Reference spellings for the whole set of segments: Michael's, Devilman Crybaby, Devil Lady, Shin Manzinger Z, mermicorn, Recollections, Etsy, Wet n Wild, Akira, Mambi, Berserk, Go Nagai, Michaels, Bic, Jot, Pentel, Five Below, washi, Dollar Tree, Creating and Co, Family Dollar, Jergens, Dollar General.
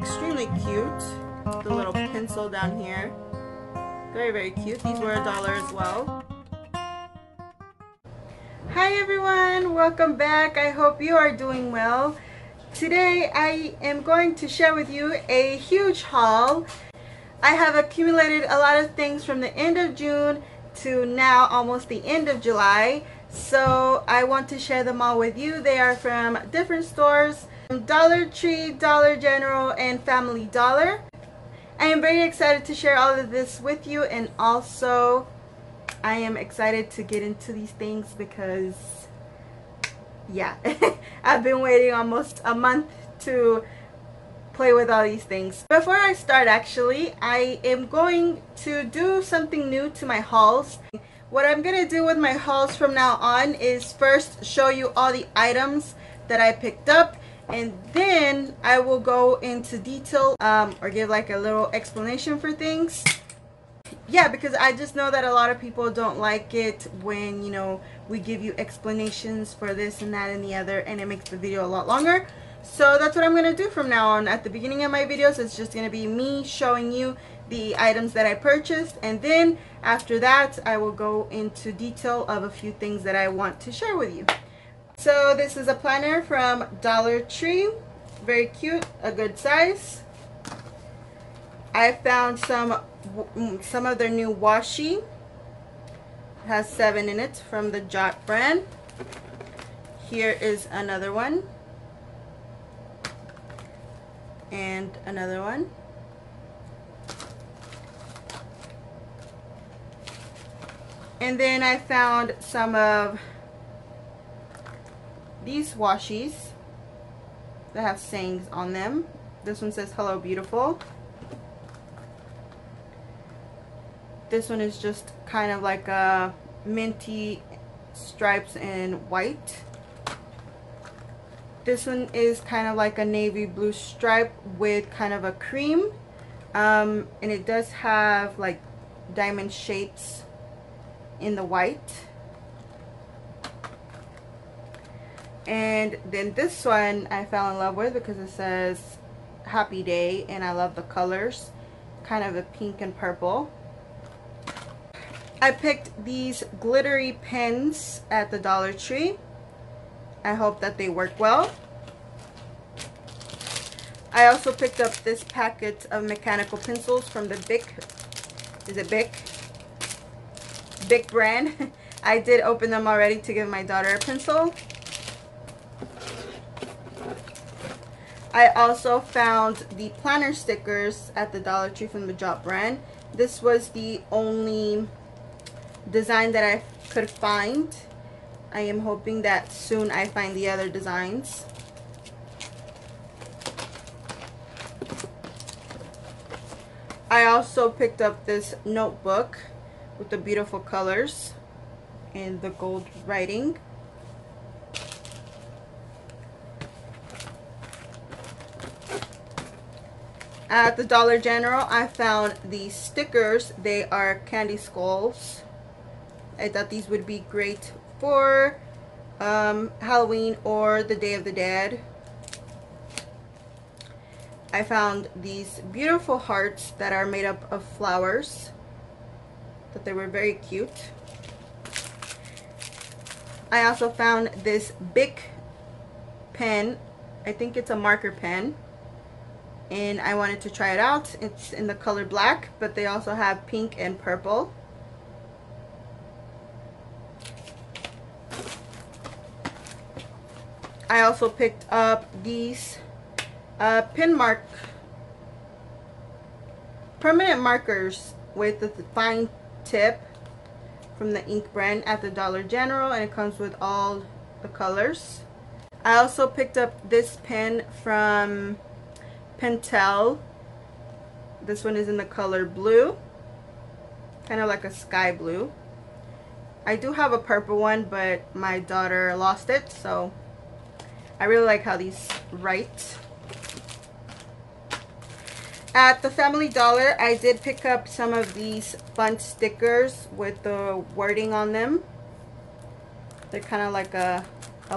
extremely cute. The little pencil down here, very, very cute. These were $1 as well. Hi everyone, welcome back. I hope you are doing well. Today I am going to share with you a huge haul. I have accumulated a lot of things from the end of June to now almost the end of July. So I want to share them all with you. They are from different stores, from Dollar Tree, Dollar General, and Family Dollar. I am very excited to share all of this with you, and also I am excited to get into these things because, yeah, I've been waiting almost a month to play with all these things. Before I start, actually, I am going to do something new to my hauls. What I'm gonna do with my hauls from now on is first show you all the items that I picked up, and then I will go into detail or give like a little explanation for things. Yeah, because I just know that a lot of people don't like it when, you know, we give you explanations for this and that and the other, and it makes the video a lot longer. So that's what I'm gonna do from now on. At the beginning of my videos, it's just gonna be me showing you the items that I purchased, and then after that I will go into detail of a few things that I want to share with you. So this is a planner from Dollar Tree, very cute, a good size. I found some of their new washi. It has 7 in it, from the Jot brand. Here is another one, and another one. And then I found some of these washis that have sayings on them. This one says "Hello Beautiful." This one is just kind of like a minty stripes and white. This one is kind of like a navy blue stripe with kind of a cream, and it does have like diamond shapes in the white. And then this one I fell in love with because it says "Happy Day," and I love the colors, kind of a pink and purple. I picked these glittery pens at the Dollar Tree. I hope that they work well. I also picked up this packet of mechanical pencils from the Bic brand. I did open them already to give my daughter a pencil. I also found the planner stickers at the Dollar Tree from the Jot brand. This was the only design that I could find. I am hoping that soon I find the other designs. I also picked up this notebook with the beautiful colors and the gold writing. At the Dollar General, I found these stickers. They are candy skulls. I thought these would be great for Halloween or the Day of the Dead. I found these beautiful hearts that are made up of flowers. Thought they were very cute. I also found this Bic pen. I think it's a marker pen, and I wanted to try it out. It's in the color black, but they also have pink and purple. I also picked up these permanent markers with the fine tip from the Ink brand at the Dollar General, and it comes with all the colors. I also picked up this pen from Pentel. This one is in the color blue, kind of like a sky blue. I do have a purple one, but my daughter lost it, so I really like how these write. At the Family Dollar, I did pick up some of these fun stickers with the wording on them. They're kind of like a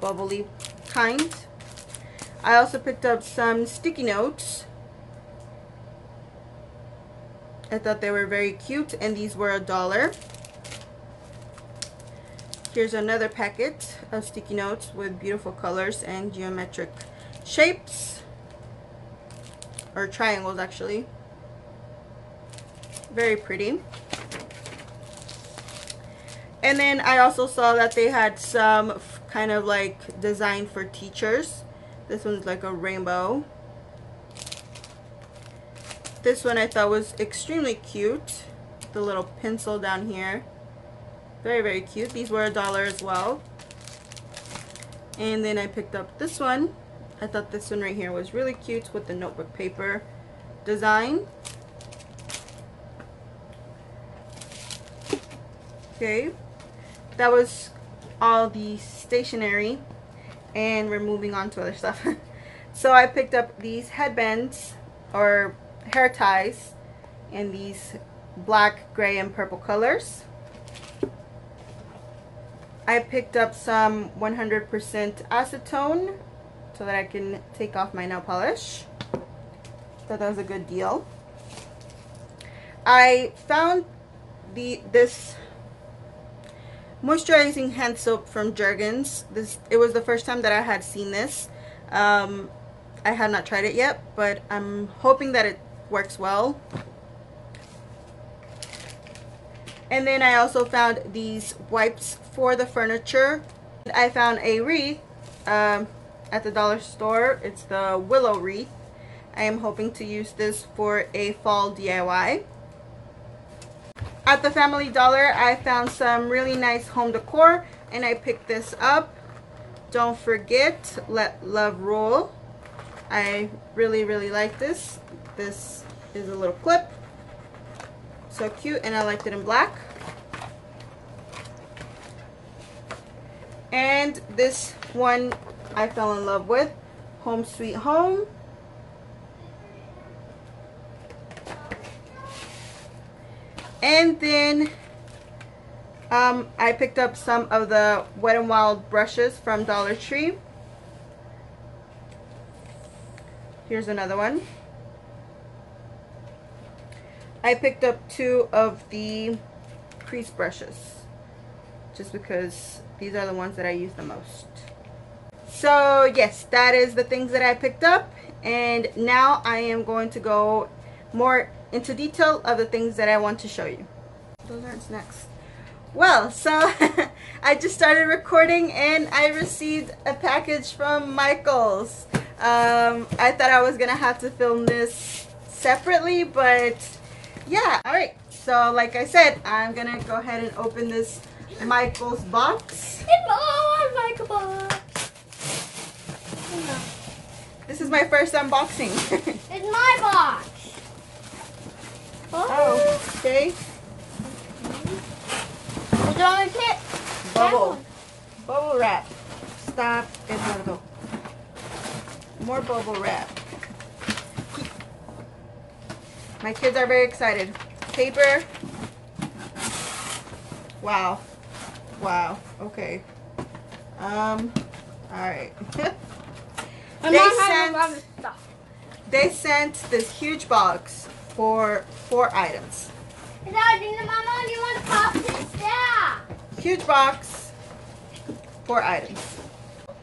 bubbly kind. I also picked up some sticky notes I thought they were very cute, and these were $1. Here's another packet of sticky notes with beautiful colors and geometric shapes, or triangles actually. Very pretty. And then I also saw that they had some kind of like design for teachers. This one's like a rainbow. This one I thought was extremely cute. The little pencil down here. Very, very cute. These were $1 as well. And then I picked up this one. I thought this one right here was really cute with the notebook paper design. Okay. That was all the stationery, and we're moving on to other stuff. So I picked up these headbands or hair ties in these black, gray, and purple colors. I picked up some 100% acetone so that I can take off my nail polish. Thought that was a good deal. I found this moisturizing hand soap from Jergens. It was the first time that I had seen this. I had not tried it yet, but I'm hoping that it works well. And then I also found these wipes for the furniture. I found a wreath at the dollar store. It's the willow wreath. I am hoping to use this for a fall DIY. At the Family Dollar, I found some really nice home decor, and I picked this up. Don't forget, let love roll. I really, really like this. This is a little clip. So cute, and I liked it in black. And this one I fell in love with, Home Sweet Home. And then I picked up some of the Wet n Wild brushes from Dollar Tree. Here's another one. I picked up two of the crease brushes just because these are the ones that I use the most. So yes, that is the things that I picked up, and now I am going to go more into detail of the things that I want to show you. Those aren't snacks. Well, so I just started recording and I received a package from Michael's. I thought I was gonna have to film this separately, but yeah. All right, so like I said, I'm gonna go ahead and open this Michael's box. Michael box. This is my first unboxing. It's my box. Oh, okay. Is it on a kit? Bubble. Bubble wrap. Stop. It's gonna go. More bubble wrap. My kids are very excited. Paper. Wow. Wow. Okay. Alright. They sent this huge box for 4 items. Mama, you want to pop this? Yeah. Huge box, 4 items.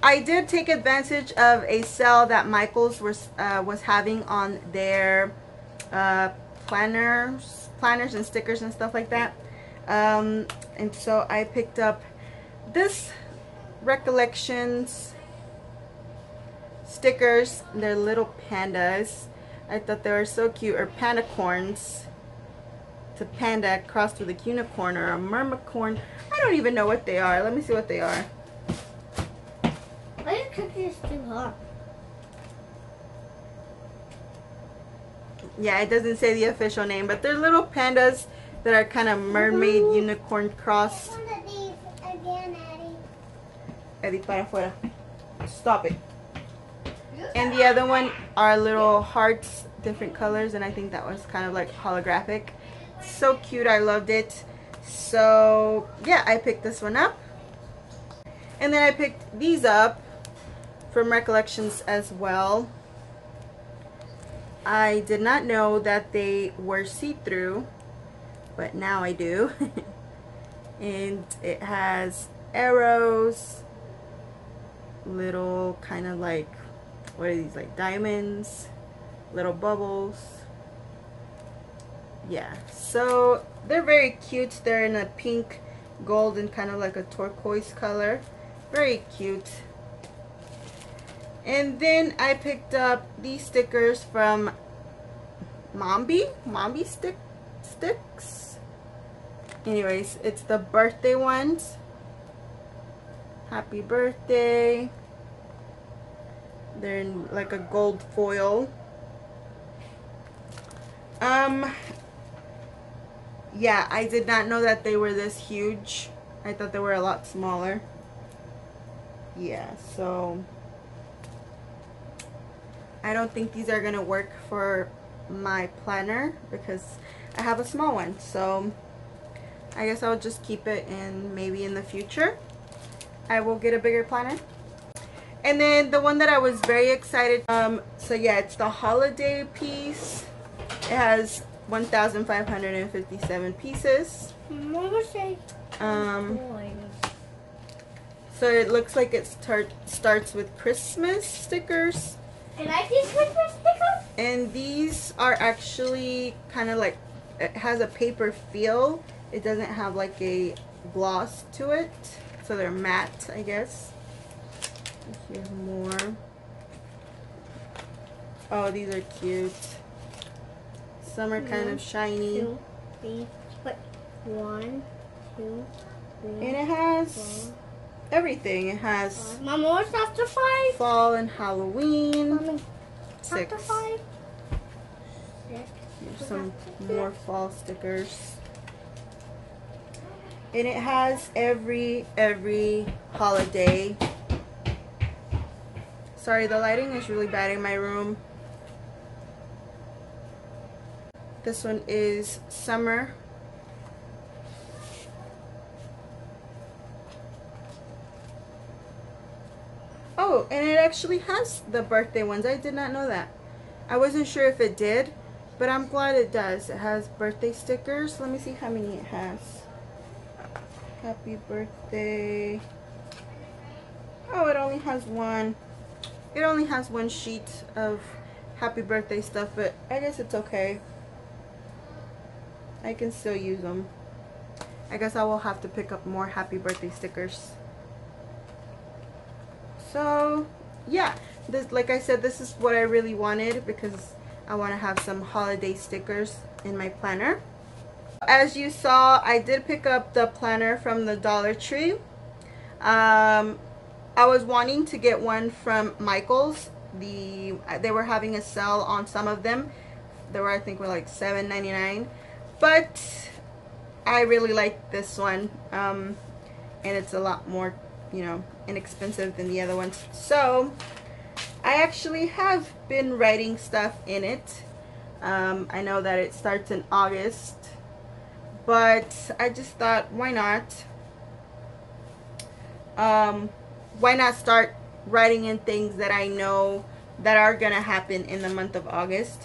I did take advantage of a sale that Michael's was having on their planners and stickers and stuff like that. And so I picked up this Recollections stickers. They're little pandas. I thought they were so cute, or panda corns. It's a panda crossed with a unicorn or a mermicorn. I don't even know what they are. Let me see what they are. Why did cookie is too hot? Yeah, it doesn't say the official name, but they're little pandas that are kind of mermaid unicorn crossed. One of these again, Eddie, para afuera. Stop it. And the other one are little hearts, different colors, and I think that was kind of like holographic. So cute, I loved it. So yeah, I picked this one up. And then I picked these up from Recollections as well. I did not know that they were see-through, but now I do. And it has arrows, little kind of like, what are these, like diamonds, little bubbles. Yeah, so they're very cute. They're in a pink, gold, and kind of like a turquoise color. Very cute. And then I picked up these stickers from Mambi sticks. Anyways, it's the birthday ones. Happy birthday. They're in like a gold foil. Yeah, I did not know that they were this huge. I thought they were a lot smaller. Yeah, so I don't think these are gonna work for my planner because I have a small one, so I guess I'll just keep it, and maybe in the future I will get a bigger planner. And then the one that I was very excited so yeah, it's the holiday piece. It has 1,557 pieces. So it looks like it starts with Christmas stickers. I like these Christmas stickers. And these are actually kind of like, it has a paper feel. It doesn't have like a gloss to it. So they're matte, I guess. Here's more. Oh, these are cute. Some are kind of shiny. Two, three, one, two, three, and it has everything. It has Mama, it's after five. Fall and Halloween. Mommy, six. After five. Six. Here's some more fall stickers. And it has every holiday. Sorry, the lighting is really bad in my room. This one is summer. Oh, and it actually has the birthday ones. I did not know that. I wasn't sure if it did, but I'm glad it does. It has birthday stickers. Let me see how many it has. Happy birthday. Oh, it only has one. It only has one sheet of happy birthday stuff, but I guess it's okay. I can still use them. I guess I will have to pick up more happy birthday stickers. So yeah, this, like I said, this is what I really wanted because I want to have some holiday stickers in my planner. As you saw, I did pick up the planner from the Dollar Tree. I was wanting to get one from Michael's. They were having a sale on some of them. They were, I think, were like $7.99. But I really like this one, and it's a lot more, you know, inexpensive than the other ones. So I actually have been writing stuff in it. I know that it starts in August, but I just thought, why not? Why not start writing in things that I know that are gonna happen in the month of August?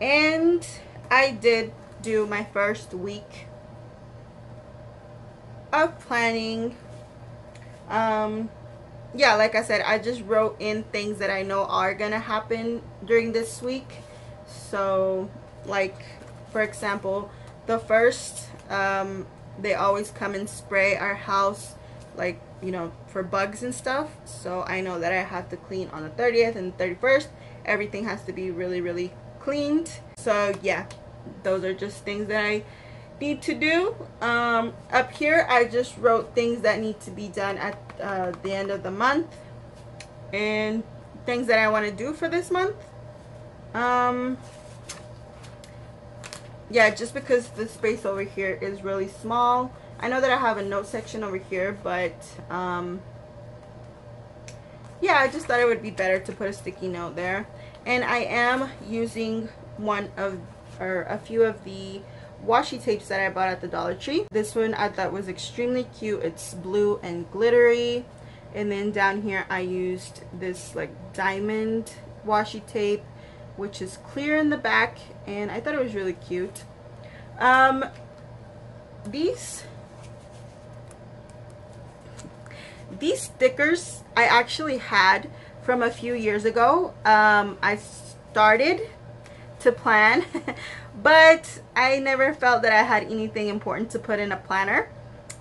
And I did do my first week of planning. Yeah, like I said, I just wrote in things that I know are gonna happen during this week. So like, for example, the first, they always come and spray our house, like, you know, for bugs and stuff. So I know that I have to clean on the 30th and 31st. Everything has to be really, really cleaned. So yeah, those are just things that I need to do. Up here I just wrote things that need to be done at the end of the month, and things that I want to do for this month. Yeah, just because the space over here is really small. I know that I have a note section over here, but yeah, I just thought it would be better to put a sticky note there. And I am using one of a few of the washi tapes that I bought at the Dollar Tree. This one I thought was extremely cute. It's blue and glittery. And then down here I used this like diamond washi tape. which is clear in the back, and I thought it was really cute. These stickers I actually had from a few years ago. I started to plan but I never felt that I had anything important to put in a planner,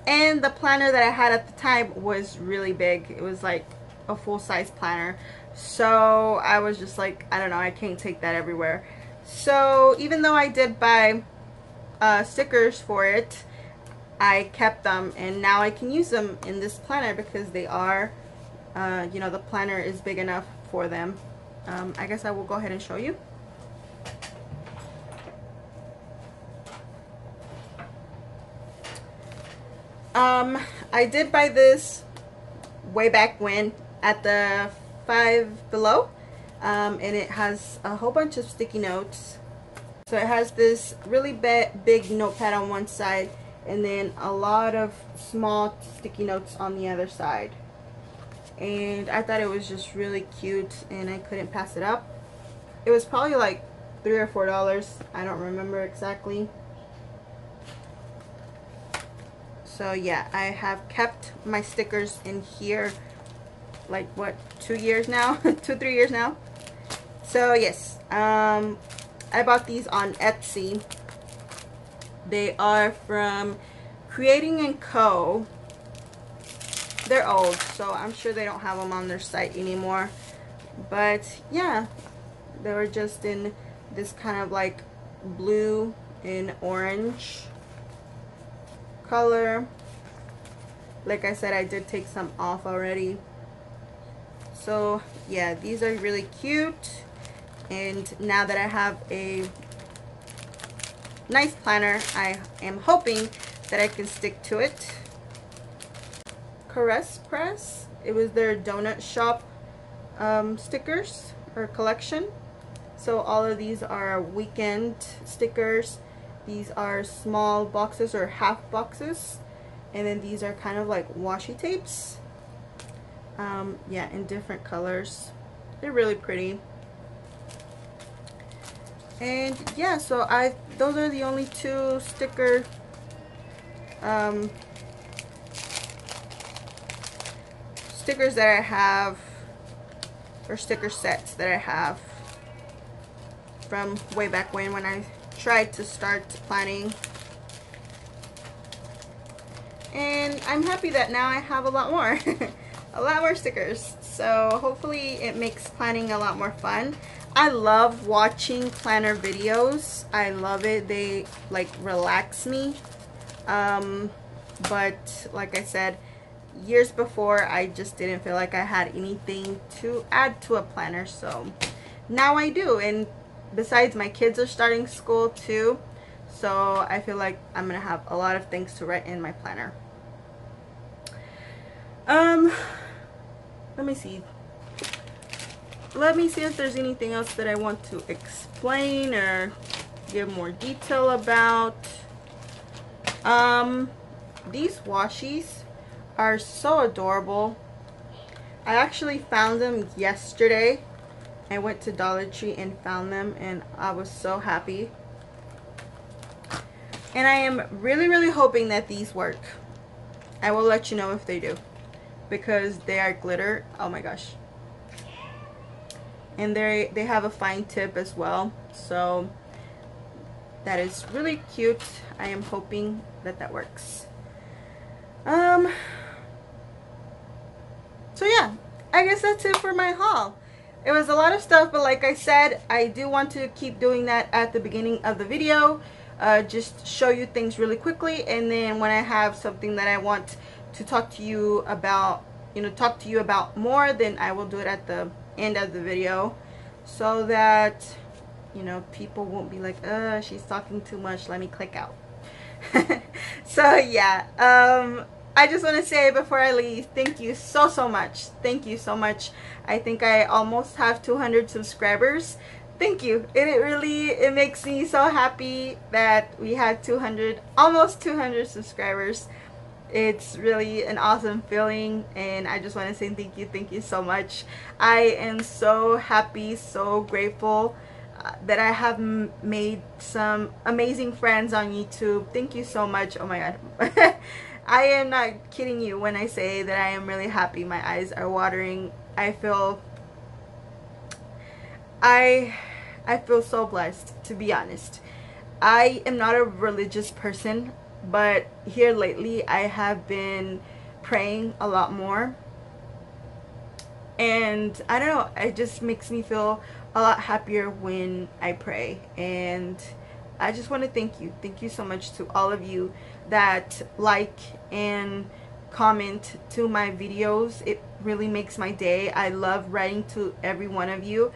and the planner that I had at the time was really big. It was like a full-size planner, so I was just like, I don't know, I can't take that everywhere. So even though I did buy stickers for it, I kept them, and now I can use them in this planner because they are, you know, the planner is big enough for them. I guess I will go ahead and show you. I did buy this way back when at the Five Below, and it has a whole bunch of sticky notes. So it has this really big notepad on one side, and then a lot of small sticky notes on the other side. And I thought it was just really cute, and I couldn't pass it up. It was probably like $3 or $4. I don't remember exactly. So yeah, I have kept my stickers in here like what, 2 years now? 2-3 years now. So yes, I bought these on Etsy. They are from Creating and Co. They're old, so I'm sure they don't have them on their site anymore, but yeah, they were just in this kind of like blue and orange color. Like I said, I did take some off already. So yeah, these are really cute, and now that I have a nice planner, I am hoping that I can stick to it. Caress Press, it was their donut shop stickers or collection. So all of these are weekend stickers. These are small boxes or half boxes, and then these are kind of like washi tapes, yeah, in different colors. They're really pretty. And yeah, so those are the only two sticker stickers that I have, or sticker sets that I have from way back when I tried to start planning. And I'm happy that now I have a lot more stickers, so hopefully it makes planning a lot more fun. I love watching planner videos. I love it. They like relax me. But like I said, years before I just didn't feel like I had anything to add to a planner, so now I do. And besides, my kids are starting school too, so I feel like I'm gonna have a lot of things to write in my planner. Let me see. Let me see if there's anything else that I want to explain or give more detail about. These washies are so adorable. I actually found them yesterday. I went to Dollar Tree and found them, and I was so happy. And I am really hoping that these work. I will let you know if they do, because they are glitter. Oh my gosh. And they have a fine tip as well, so that is really cute. I am hoping that that works. So yeah, I guess that's it for my haul. It was a lot of stuff, but like I said, I do want to keep doing that at the beginning of the video. Just show you things really quickly, and then when I have something that I want to talk to you about, you know, talk to you about more, then I will do it at the end of the video, so that, you know, people won't be like, she's talking too much, let me click out. So yeah, I just want to say before I leave, thank you so much. Thank you so much. I think I almost have 200 subscribers. Thank you. And it makes me so happy that we had almost 200 subscribers. It's really an awesome feeling, and I just want to say thank you so much. I am so happy, so grateful that I have made some amazing friends on YouTube. Thank you so much. Oh my god. I am not kidding you when I say that I am really happy. My eyes are watering. I feel so blessed, to be honest. I am not a religious person, but here lately I have been praying a lot more, and I don't know, it just makes me feel a lot happier when I pray. And I just want to thank you so much to all of you that like and comment to my videos. It really makes my day. I love writing to every one of you.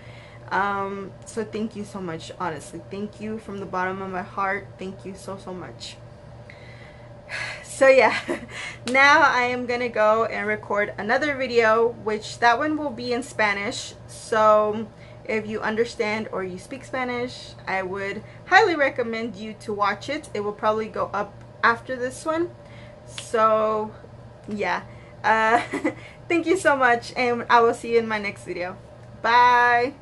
So thank you so much, honestly. Thank you from the bottom of my heart. Thank you so much. So yeah, now I am gonna go and record another video, which that one will be in Spanish. So if you understand or you speak Spanish, I would highly recommend you to watch it. It will probably go up after this one. So yeah, thank you so much, and I will see you in my next video. Bye.